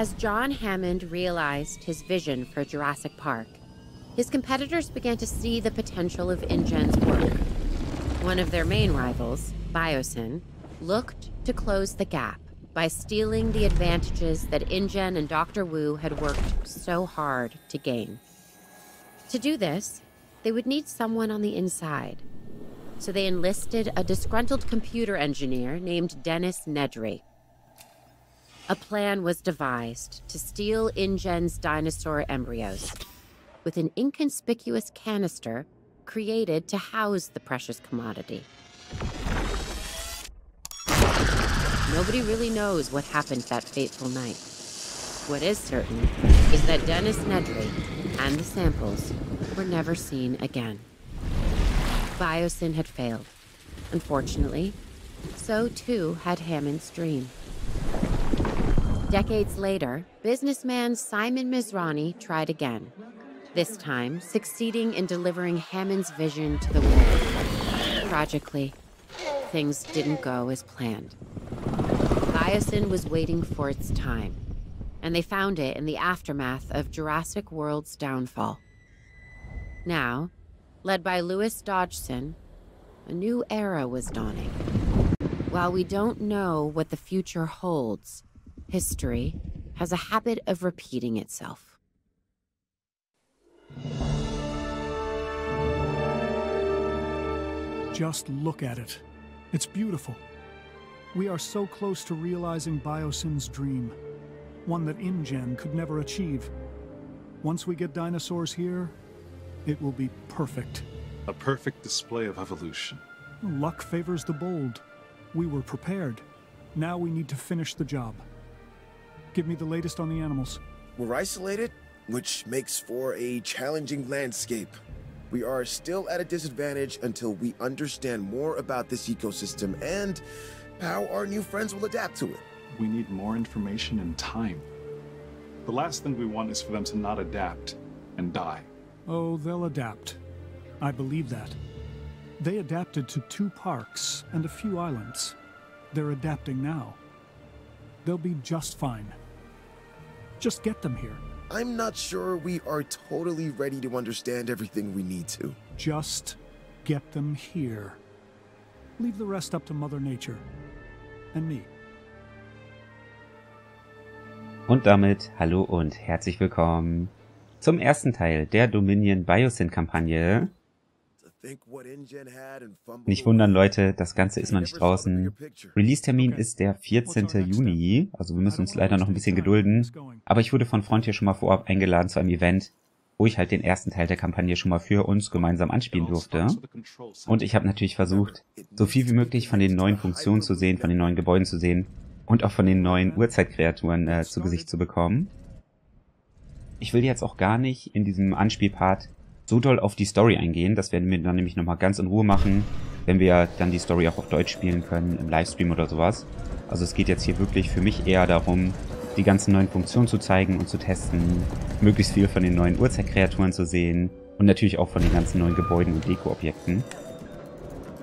As John Hammond realized his vision for Jurassic Park, his competitors began to see the potential of InGen's work. One of their main rivals, Biosyn, looked to close the gap by stealing the advantages that InGen and Dr. Wu had worked so hard to gain. To do this, they would need someone on the inside. So they enlisted a disgruntled computer engineer named Dennis Nedry. A plan was devised to steal InGen's dinosaur embryos with an inconspicuous canister created to house the precious commodity. Nobody really knows what happened that fateful night. What is certain is that Dennis Nedry and the samples were never seen again. Biosyn had failed, unfortunately. So too had Hammond's dream. Decades later, businessman Simon Mizrani tried again, this time succeeding in delivering Hammond's vision to the world. Tragically, things didn't go as planned. Biosyn was waiting for its time, and they found it in the aftermath of Jurassic World's downfall. Now, led by Lewis Dodgson, a new era was dawning. While we don't know what the future holds, history has a habit of repeating itself. Just look at it. It's beautiful. We are so close to realizing Biosyn's dream, one that InGen could never achieve. Once we get dinosaurs here, it will be perfect. A perfect display of evolution. Luck favors the bold. We were prepared. Now we need to finish the job. Give me the latest on the animals. We're isolated, which makes for a challenging landscape. We are still at a disadvantage until we understand more about this ecosystem and how our new friends will adapt to it. We need more information and time. The last thing we want is for them to not adapt and die. Oh, they'll adapt. I believe that. They adapted to 2 parks and a few islands. They're adapting now. They'll be just fine. Just get them here. I'm not sure we are totally ready to understand everything we need to. Just get them here. Leave the rest up to Mother Nature. And me. Und damit hallo und herzlich willkommen zum ersten Teil der Dominion Biosyn-Kampagne. Nicht wundern, Leute, das Ganze ist noch nicht draußen. Release-Termin ist der 14. Juni, also wir müssen uns leider noch ein bisschen gedulden. Aber ich wurde von Frontier schon mal vorab eingeladen zu einem Event, wo ich halt den ersten Teil der Kampagne schon mal für uns gemeinsam anspielen durfte. Und ich habe natürlich versucht, so viel wie möglich von den neuen Funktionen zu sehen, von den neuen Gebäuden zu sehen und auch von den neuen Urzeitkreaturen zu Gesicht zu bekommen. Ich will jetzt auch gar nicht in diesem Anspielpart so doll auf die Story eingehen. Das werden wir dann nämlich nochmal ganz in Ruhe machen, wenn wir dann die Story auch auf Deutsch spielen können, im Livestream oder sowas. Also es geht jetzt hier wirklich für mich eher darum, die ganzen neuen Funktionen zu zeigen und zu testen, möglichst viel von den neuen Urzeitkreaturen zu sehen und natürlich auch von den ganzen neuen Gebäuden und Dekoobjekten.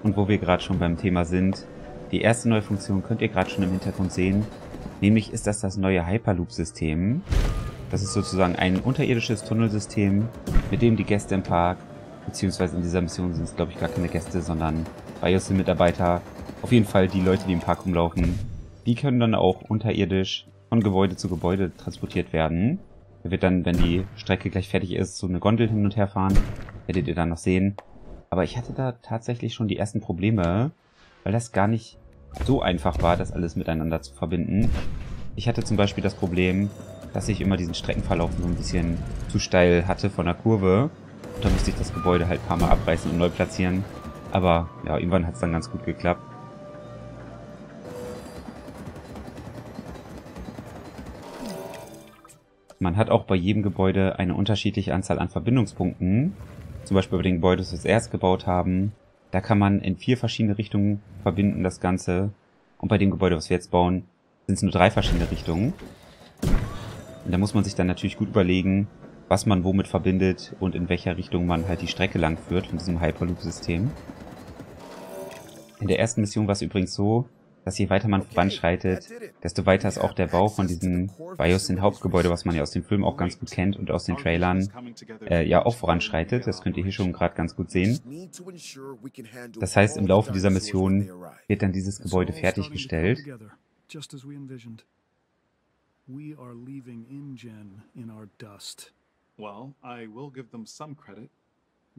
Und wo wir gerade schon beim Thema sind, die erste neue Funktion könnt ihr gerade schon im Hintergrund sehen, nämlich ist das das neue Hyperloop-System. Das ist sozusagen ein unterirdisches Tunnelsystem, mit dem die Gäste im Park, beziehungsweise in dieser Mission sind es, glaube ich, gar keine Gäste, sondern Biosyn-Mitarbeiter, auf jeden Fall die Leute, die im Park rumlaufen, die können dann auch unterirdisch von Gebäude zu Gebäude transportiert werden. Da wird dann, wenn die Strecke gleich fertig ist, so eine Gondel hin und her fahren, werdet ihr dann noch sehen. Aber ich hatte da tatsächlich schon die ersten Probleme, weil das gar nicht so einfach war, das alles miteinander zu verbinden. Ich hatte zum Beispiel das Problem, dass ich immer diesen Streckenverlauf so ein bisschen zu steil hatte von der Kurve. Und da musste ich das Gebäude halt ein paar Mal abreißen und neu platzieren. Aber ja, irgendwann hat es dann ganz gut geklappt. Man hat auch bei jedem Gebäude eine unterschiedliche Anzahl an Verbindungspunkten. Zum Beispiel bei den Gebäuden, die wir erst gebaut haben. Da kann man in 4 verschiedene Richtungen verbinden das Ganze. Und bei dem Gebäude, was wir jetzt bauen, sind es nur 3 verschiedene Richtungen. Und da muss man sich dann natürlich gut überlegen, was man womit verbindet und in welcher Richtung man halt die Strecke lang führt von diesem Hyperloop-System. In der ersten Mission war es übrigens so, dass je weiter man voranschreitet, desto weiter ist auch der Bau von diesem Biosyn-Hauptgebäude, was man ja aus dem Film auch ganz gut kennt und aus den Trailern ja auch voranschreitet. Das könnt ihr hier schon gerade ganz gut sehen. Das heißt, im Laufe dieser Mission wird dann dieses Gebäude fertiggestellt. We are leaving InGen in our dust. Well, I will give them some credit.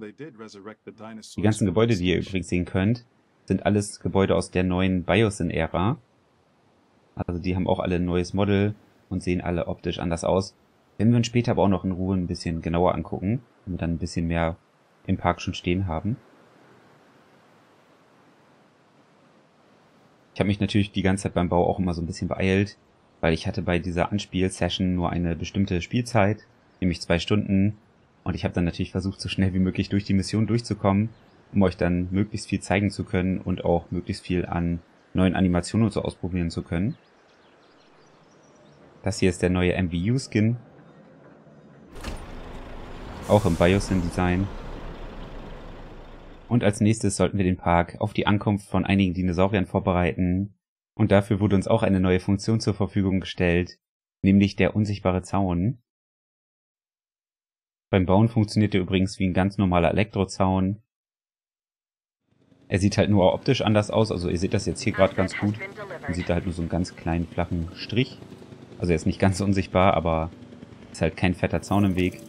They did resurrect the dinosaurs. Die ganzen Gebäude, die ihr übrigens sehen könnt, sind alles Gebäude aus der neuen Biosyn-Ära. Also die haben auch alle ein neues Model und sehen alle optisch anders aus. Wenn wir uns später aber auch noch in Ruhe ein bisschen genauer angucken, wenn wir dann ein bisschen mehr im Park schon stehen haben. Ich habe mich natürlich die ganze Zeit beim Bau auch immer so ein bisschen beeilt, weil ich hatte bei dieser Anspiel-Session nur eine bestimmte Spielzeit, nämlich 2 Stunden. Und ich habe dann natürlich versucht, so schnell wie möglich durch die Mission durchzukommen, um euch dann möglichst viel zeigen zu können und auch möglichst viel an neuen Animationen und so ausprobieren zu können. Das hier ist der neue MVU-Skin. Auch im Biosyn-Design. Und als nächstes sollten wir den Park auf die Ankunft von einigen Dinosauriern vorbereiten. Und dafür wurde uns auch eine neue Funktion zur Verfügung gestellt, nämlich der unsichtbare Zaun. Beim Bauen funktioniert er übrigens wie ein ganz normaler Elektrozaun. Er sieht halt nur optisch anders aus, also ihr seht das jetzt hier gerade ganz gut. Man sieht da halt nur so einen ganz kleinen flachen Strich. Also er ist nicht ganz unsichtbar, aber ist halt kein fetter Zaun im Weg.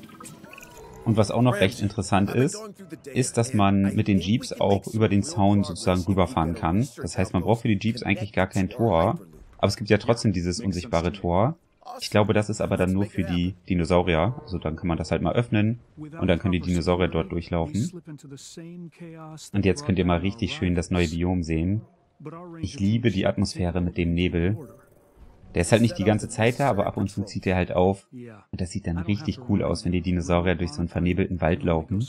Und was auch noch recht interessant ist, ist, dass man mit den Jeeps auch über den Zaun sozusagen rüberfahren kann. Das heißt, man braucht für die Jeeps eigentlich gar kein Tor, aber es gibt ja trotzdem dieses unsichtbare Tor. Ich glaube, das ist aber dann nur für die Dinosaurier. Also dann kann man das halt mal öffnen und dann können die Dinosaurier dort durchlaufen. Und jetzt könnt ihr mal richtig schön das neue Biom sehen. Ich liebe die Atmosphäre mit dem Nebel. Der ist halt nicht die ganze Zeit da, aber ab und zu zieht er halt auf. Und das sieht dann richtig cool aus, wenn die Dinosaurier durch so einen vernebelten Wald laufen.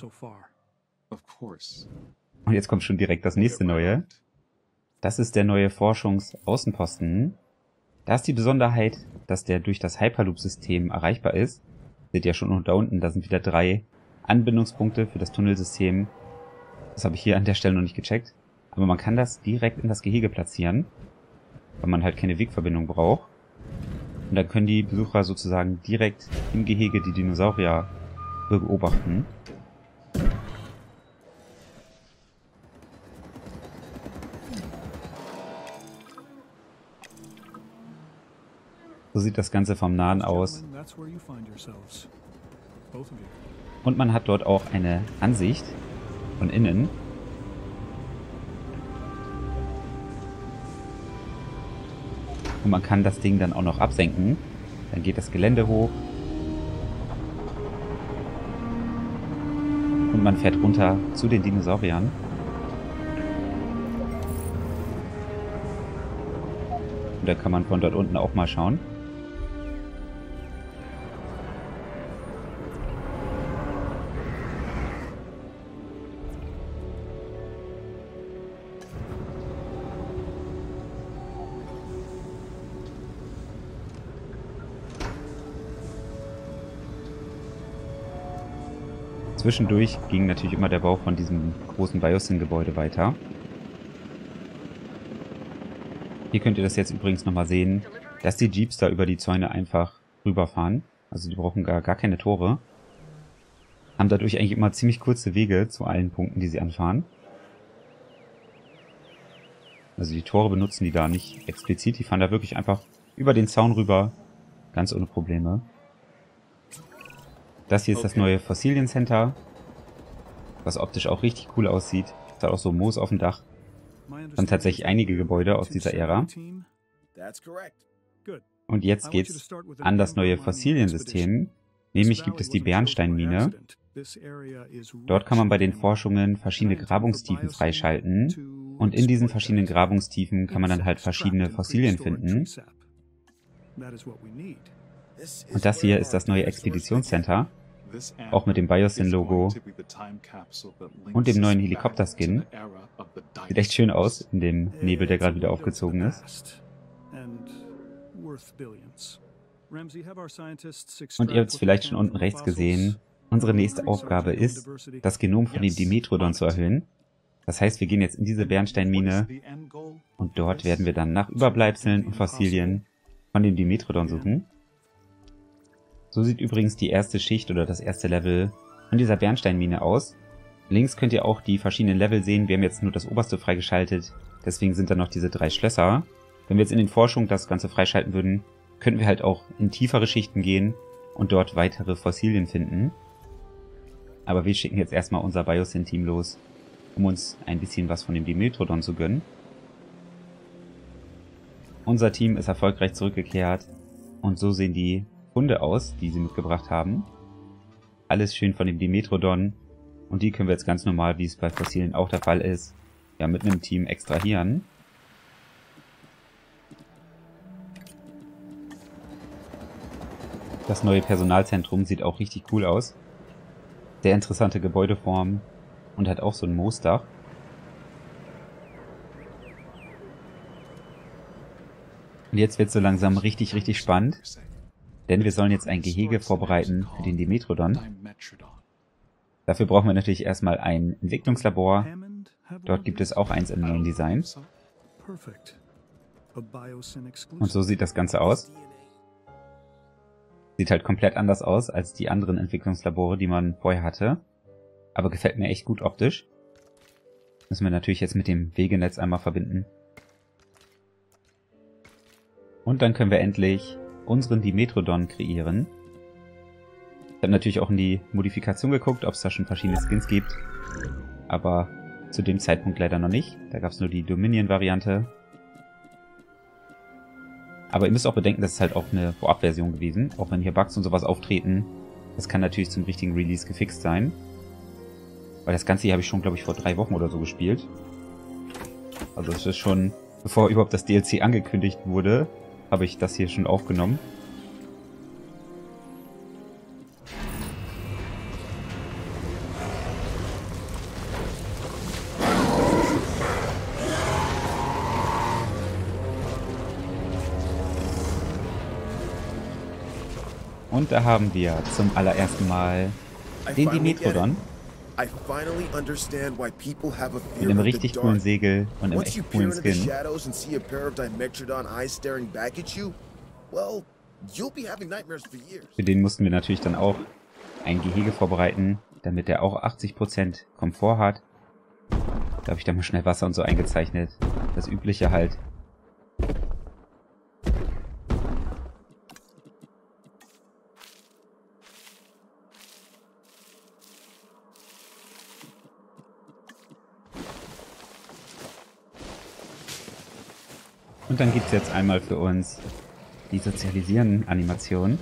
Und jetzt kommt schon direkt das nächste Neue. Das ist der neue Forschungsaußenposten. Da ist die Besonderheit, dass der durch das Hyperloop-System erreichbar ist. Seht ihr schon da unten, da sind wieder 3 Anbindungspunkte für das Tunnelsystem. Das habe ich hier an der Stelle noch nicht gecheckt. Aber man kann das direkt in das Gehege platzieren, weil man halt keine Wegverbindung braucht. Und dann können die Besucher sozusagen direkt im Gehege die Dinosaurier beobachten. So sieht das Ganze vom Nahen aus. Und man hat dort auch eine Ansicht von innen. Und man kann das Ding dann auch noch absenken. Dann geht das Gelände hoch. Und man fährt runter zu den Dinosauriern. Und dann kann man von dort unten auch mal schauen. Zwischendurch ging natürlich immer der Bau von diesem großen Biosyn-Gebäude weiter. Hier könnt ihr das jetzt übrigens nochmal sehen, dass die Jeeps da über die Zäune einfach rüberfahren. Also die brauchen gar keine Tore. Haben dadurch eigentlich immer ziemlich kurze Wege zu allen Punkten, die sie anfahren. Also die Tore benutzen die da nicht explizit. Die fahren da wirklich einfach über den Zaun rüber, ganz ohne Probleme. Das hier ist das neue Fossilien Center, was optisch auch richtig cool aussieht. Es hat auch so Moos auf dem Dach. Es sind tatsächlich einige Gebäude aus dieser Ära. Und jetzt geht's an das neue Fossiliensystem. Nämlich gibt es die Bernsteinmine. Dort kann man bei den Forschungen verschiedene Grabungstiefen freischalten. Und in diesen verschiedenen Grabungstiefen kann man dann halt verschiedene Fossilien finden. Und das hier ist das neue Expeditionscenter, auch mit dem Biosyn-Logo und dem neuen Helikopter-Skin. Sieht echt schön aus in dem Nebel, der gerade wieder aufgezogen ist. Und ihr habt es vielleicht schon unten rechts gesehen, unsere nächste Aufgabe ist, das Genom von dem Dimetrodon zu erhöhen. Das heißt, wir gehen jetzt in diese Bernsteinmine und dort werden wir dann nach Überbleibseln und Fossilien von dem Dimetrodon suchen. So sieht übrigens die erste Schicht oder das erste Level von dieser Bernsteinmine aus. Links könnt ihr auch die verschiedenen Level sehen. Wir haben jetzt nur das oberste freigeschaltet, deswegen sind da noch diese 3 Schlösser. Wenn wir jetzt in den Forschung das Ganze freischalten würden, könnten wir halt auch in tiefere Schichten gehen und dort weitere Fossilien finden. Aber wir schicken jetzt erstmal unser Biosyn-Team los, um uns ein bisschen was von dem Dimetrodon zu gönnen. Unser Team ist erfolgreich zurückgekehrt und so sehen die Funde aus, die sie mitgebracht haben. Alles schön von dem Dimetrodon und die können wir jetzt ganz normal, wie es bei Fossilien auch der Fall ist, ja mit einem Team extrahieren. Das neue Personalzentrum sieht auch richtig cool aus. Sehr interessante Gebäudeform und hat auch so ein Moosdach. Und jetzt wird es so langsam richtig, richtig spannend, denn wir sollen jetzt ein Gehege vorbereiten für den Dimetrodon. Dafür brauchen wir natürlich erstmal ein Entwicklungslabor. Dort gibt es auch eins im neuen Design. Und so sieht das Ganze aus. Sieht halt komplett anders aus als die anderen Entwicklungslabore, die man vorher hatte. Aber gefällt mir echt gut optisch. Müssen wir natürlich jetzt mit dem Wegenetz einmal verbinden. Und dann können wir endlich unseren Dimetrodon kreieren. Ich habe natürlich auch in die Modifikation geguckt, ob es da schon verschiedene Skins gibt. Aber zu dem Zeitpunkt leider noch nicht. Da gab es nur die Dominion-Variante. Aber ihr müsst auch bedenken, das ist halt auch eine Vorabversion gewesen. Auch wenn hier Bugs und sowas auftreten, das kann natürlich zum richtigen Release gefixt sein. Weil das Ganze hier habe ich schon, glaube ich, vor 3 Wochen oder so gespielt. Also das ist schon, bevor überhaupt das DLC angekündigt wurde, habe ich das hier schon aufgenommen. Und da haben wir zum allerersten Mal den Dimetrodon mit einem richtig coolen Segel und einem echt coolen Skin. Für den mussten wir natürlich dann auch ein Gehege vorbereiten, damit er auch 80% Komfort hat. Da habe ich dann mal schnell Wasser und so eingezeichnet. Das Übliche halt. Und dann gibt es jetzt einmal für uns die Sozialisieren-Animation.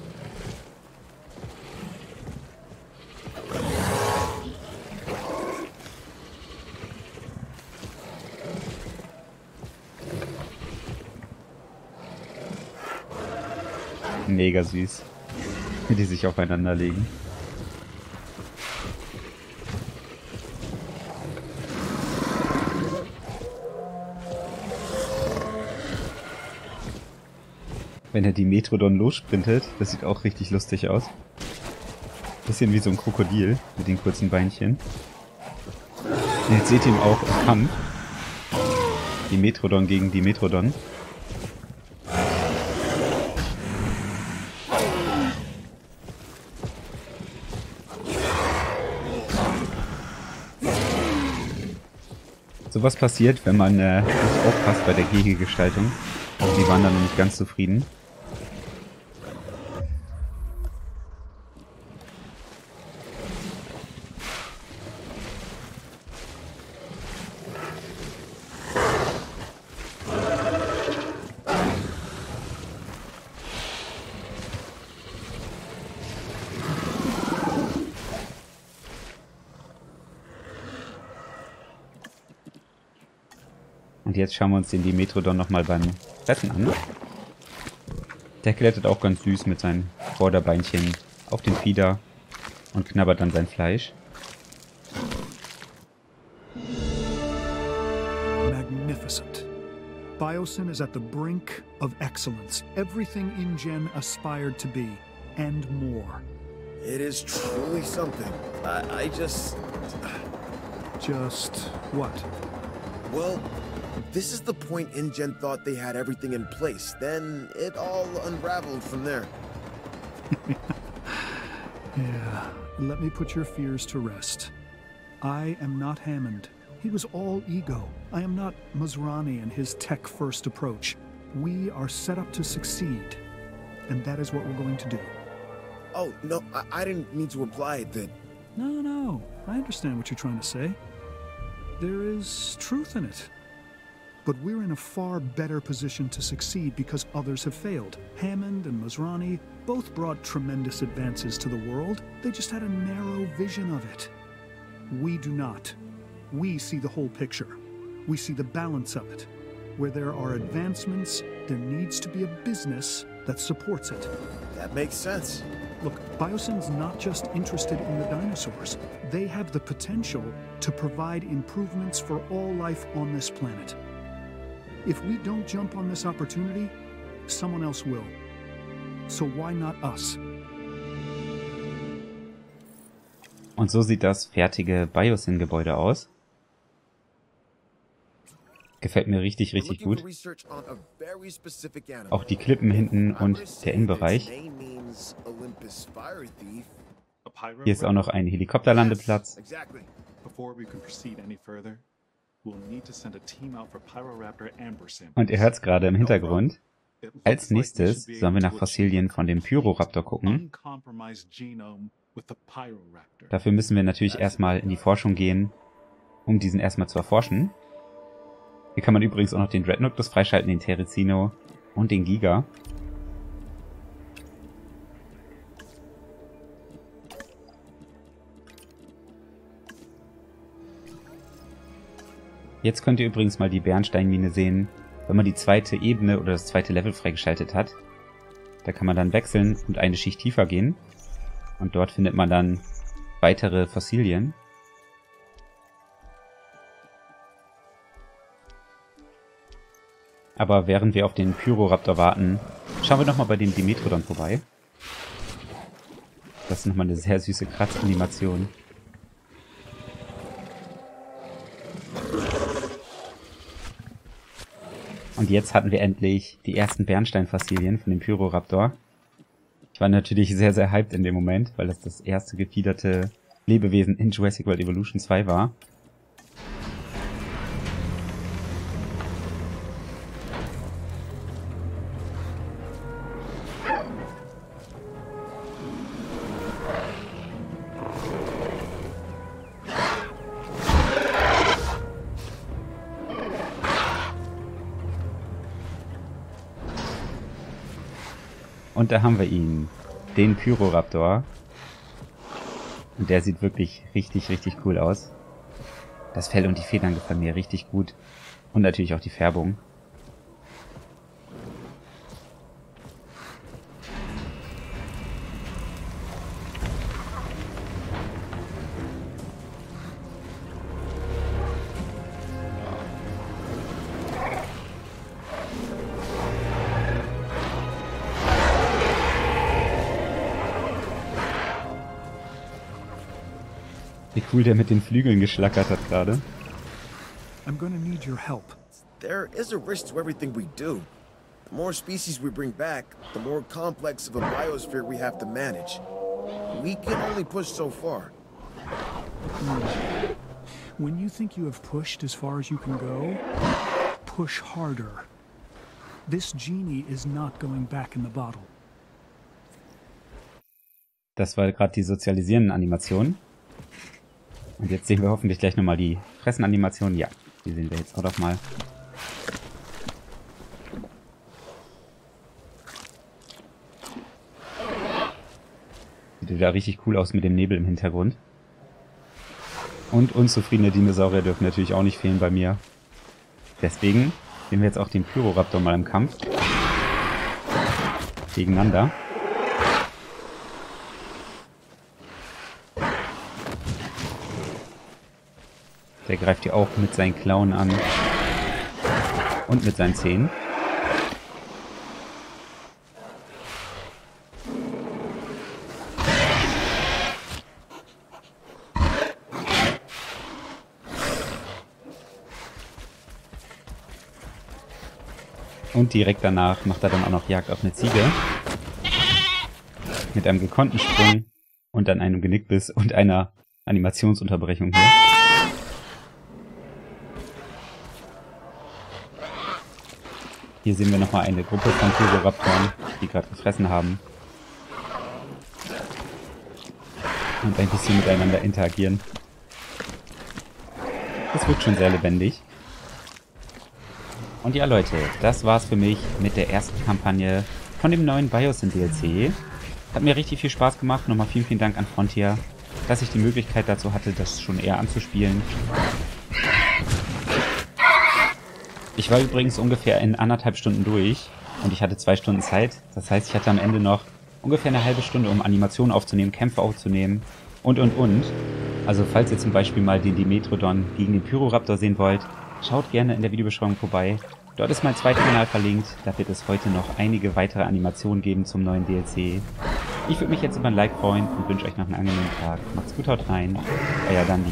Mega süß, wie die sich aufeinander legen. Wenn er die Dimetrodon lossprintet, das sieht auch richtig lustig aus. Bisschen wie so ein Krokodil mit den kurzen Beinchen. Und jetzt seht ihr ihn auch im Kampf. Die Dimetrodon gegen die Dimetrodon. Sowas passiert, wenn man nicht aufpasst bei der Gegengestaltung. Die waren da noch nicht ganz zufrieden. Und jetzt schauen wir uns den Dimetrodon nochmal beim Treffen an. Der klettert auch ganz süß mit seinen Vorderbeinchen auf den Fieder und knabbert dann sein Fleisch. Magnificent. Biosyn is at the brink of excellence. Everything InGen aspired to be and more. It is truly something. I just Just what? Well, this is the point InGen thought they had everything in place. Then it all unraveled from there. Yeah. Let me put your fears to rest. I am not Hammond. He was all ego. I am not Mizrani and his tech-first approach. We are set up to succeed, and that is what we're going to do. Oh, no, I didn't mean to imply that... No, I understand what you're trying to say. There is truth in it. But we're in a far better position to succeed because others have failed. Hammond and Mizrani both brought tremendous advances to the world. They just had a narrow vision of it. We do not. We see the whole picture. We see the balance of it. Where there are advancements, there needs to be a business that supports it. That makes sense. Look, Biosyn's not just interested in the dinosaurs. They have the potential to provide improvements for all life on this planet. If we don't jump on this opportunity, someone else will. So why not us? Und so sieht das fertige Biosyn-Gebäude aus. Gefällt mir richtig, richtig gut. Auch die Klippen hinten und der Innenbereich. Hier ist auch noch ein Helikopterlandeplatz. Und ihr hört es gerade im Hintergrund. Als nächstes sollen wir nach Fossilien von dem Pyroraptor gucken. Dafür müssen wir natürlich erstmal in die Forschung gehen, um diesen erstmal zu erforschen. Hier kann man übrigens auch noch den Dreadnoughtus freischalten, den Therizino und den Giga. Jetzt könnt ihr übrigens mal die Bernsteinmine sehen, wenn man die zweite Ebene oder das zweite Level freigeschaltet hat. Da kann man dann wechseln und eine Schicht tiefer gehen. Und dort findet man dann weitere Fossilien. Aber während wir auf den Pyroraptor warten, schauen wir nochmal bei dem Dimetrodon vorbei. Das ist nochmal eine sehr süße Kratzanimation. Und jetzt hatten wir endlich die ersten Bernsteinfossilien von dem Pyroraptor. Ich war natürlich sehr, sehr hyped in dem Moment, weil das das erste gefiederte Lebewesen in Jurassic World Evolution 2 war. Und da haben wir ihn, den Pyroraptor. Und der sieht wirklich richtig, richtig cool aus. Das Fell und die Federn gefallen mir richtig gut. Und natürlich auch die Färbung. Wie cool der mit den Flügeln geschlackert hat gerade. I'm gonna need your help. There is a risk to everything we do. The more species we bring back, the more complex of a biosphere we have to manage. We can only push so far. When you think you have pushed as far as you can go, push harder. This genie is not going back in the bottle. Das war gerade die sozialisierenden Animation. Und jetzt sehen wir hoffentlich gleich nochmal die Fressenanimation. Ja, die sehen wir jetzt auch noch mal. Sieht da richtig cool aus mit dem Nebel im Hintergrund. Und unzufriedene Dinosaurier dürfen natürlich auch nicht fehlen bei mir. Deswegen sehen wir jetzt auch den Pyroraptor mal im Kampf. Gegeneinander. Der greift hier auch mit seinen Klauen an. Und mit seinen Zähnen. Und direkt danach macht er dann auch noch Jagd auf eine Ziege. Mit einem gekonnten Sprung und dann einem Genickbiss und einer Animationsunterbrechung hier. Hier sehen wir nochmal eine Gruppe von Pyroraptoren, die gerade gefressen haben. Und ein bisschen miteinander interagieren. Das wird schon sehr lebendig. Und ja Leute, das war's für mich mit der ersten Kampagne von dem neuen Biosyn DLC. Hat mir richtig viel Spaß gemacht. Nochmal vielen, vielen Dank an Frontier, dass ich die Möglichkeit dazu hatte, das schon eher anzuspielen. Ich war übrigens ungefähr in 1,5 Stunden durch und ich hatte 2 Stunden Zeit. Das heißt, ich hatte am Ende noch ungefähr eine halbe Stunde, um Animationen aufzunehmen, Kämpfe aufzunehmen und. Also falls ihr zum Beispiel mal den Dimetrodon gegen den Pyroraptor sehen wollt, schaut gerne in der Videobeschreibung vorbei. Dort ist mein zweiter Kanal verlinkt, da wird es heute noch einige weitere Animationen geben zum neuen DLC. Ich würde mich jetzt über ein Like freuen und wünsche euch noch einen angenehmen Tag. Macht's gut, haut rein, euer Dandy.